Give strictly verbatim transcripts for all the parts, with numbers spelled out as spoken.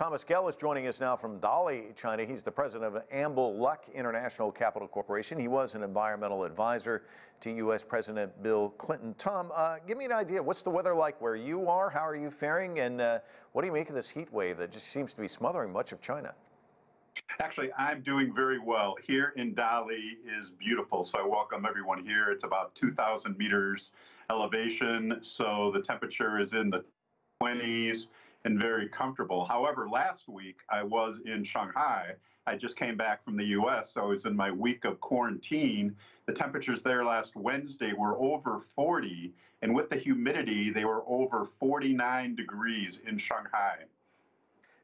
Thomas Gehl is joining us now from Dali, China. He's the president of Amble Luck International Capital Corporation. He was an environmental advisor to U S President Bill Clinton. Tom, uh, give me an idea. What's the weather like where you are? How are you faring? And uh, what do you make of this heat wave that just seems to be smothering much of China? Actually, I'm doing very well. Here in Dali is beautiful, so I welcome everyone here. It's about two thousand meters elevation, so the temperature is in the twenties and very comfortable. However, last week I was in Shanghai. I just came back from the U S, so I was in my week of quarantine. The temperatures there last Wednesday were over forty, and with the humidity, they were over forty-nine degrees in Shanghai.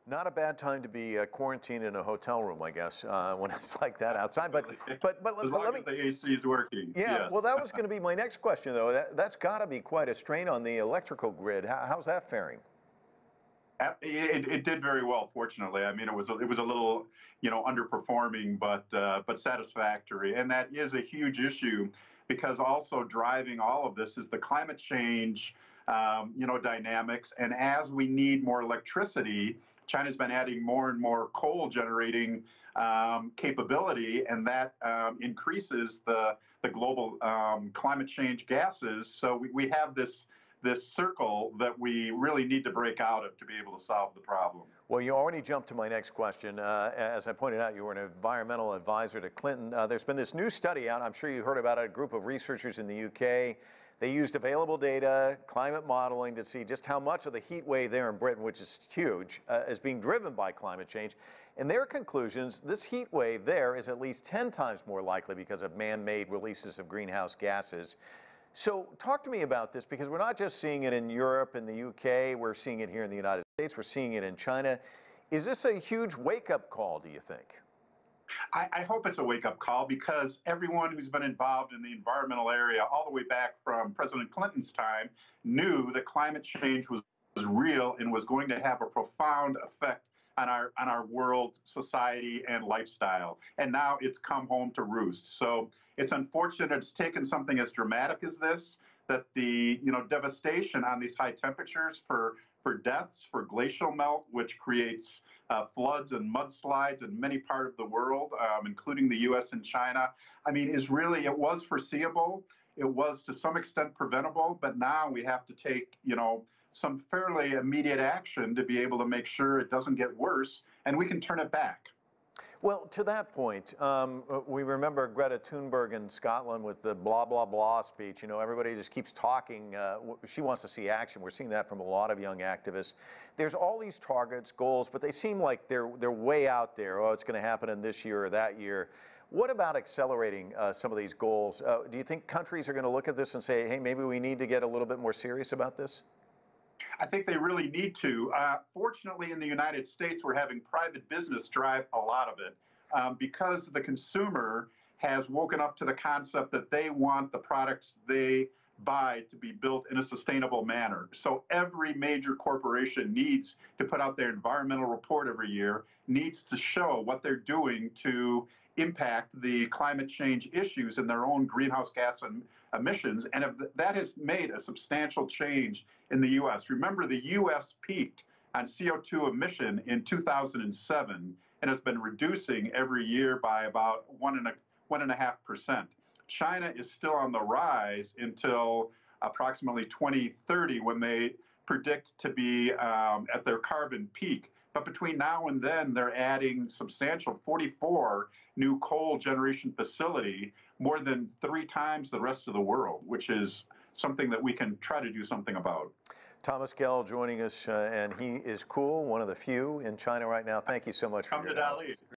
Not a bad time to be uh, quarantined in a hotel room, I guess, uh, when it's like that outside. But, but, but as long let me. As the A C is working. Yeah. Yes. Well, that was going to be my next question, though. That, that's got to be quite a strain on the electrical grid. How, how's that faring? It, it did very well, fortunately. I mean, it was a, it was a little, you know, underperforming, but uh, but satisfactory. And that is a huge issue, because also driving all of this is the climate change, um, you know, dynamics. And as we need more electricity, China's been adding more and more coal-generating um, capability, and that um, increases the, the global um, climate change gases. So we, we have this, this circle that we really need to break out of to be able to solve the problem. Well, you already jumped to my next question. Uh, as I pointed out, you were an environmental advisor to Clinton. Uh, there's been this new study out. I'm sure you heard about it. A group of researchers in the U K. They used available data, climate modeling, to see just how much of the heat wave there in Britain, which is huge, uh, is being driven by climate change. And their conclusions, this heat wave there is at least ten times more likely because of man-made releases of greenhouse gases. So talk to me about this, because we're not just seeing it in Europe and the U K, we're seeing it here in the United States, we're seeing it in China. Is this a huge wake-up call, do you think? I, I hope it's a wake-up call, because everyone who's been involved in the environmental area all the way back from President Clinton's time knew that climate change was, was real and was going to have a profound effect on our, on our world, society, and lifestyle. And now it's come home to roost. So it's unfortunate it's taken something as dramatic as this, that the you know devastation on these high temperatures for, for deaths, for glacial melt, which creates Uh, floods and mudslides in many parts of the world, um, including the U S and China. I mean, is really, it was foreseeable. It was to some extent preventable, but now we have to take, you know, some fairly immediate action to be able to make sure it doesn't get worse and we can turn it back. Well, to that point, um, we remember Greta Thunberg in Scotland with the blah, blah, blah speech. You know, everybody just keeps talking. Uh, she wants to see action. We're seeing that from a lot of young activists. There's all these targets, goals, but they seem like they're, they're way out there. Oh, it's going to happen in this year or that year. What about accelerating uh, some of these goals? Uh, do you think countries are going to look at this and say, hey, maybe we need to get a little bit more serious about this? I think they really need to. Uh, fortunately, in the United States, we're having private business drive a lot of it um, because the consumer has woken up to the concept that they want the products they buy to be built in a sustainable manner. So every major corporation needs to put out their environmental report every year, needs to show what they're doing to impact the climate change issues and their own greenhouse gas emissions. And if that has made a substantial change in the U S. Remember, the U S peaked on C O two emission in two thousand seven and has been reducing every year by about one and a, one and a half percent. China is still on the rise until approximately twenty thirty, when they predict to be um, at their carbon peak. But between now and then, they're adding substantial forty-four new coal generation facility, more than three times the rest of the world, which is something that we can try to do something about. Thomas Gehl joining us, uh, and he is cool, one of the few in China right now. Thank you so much. Come for your to Dali.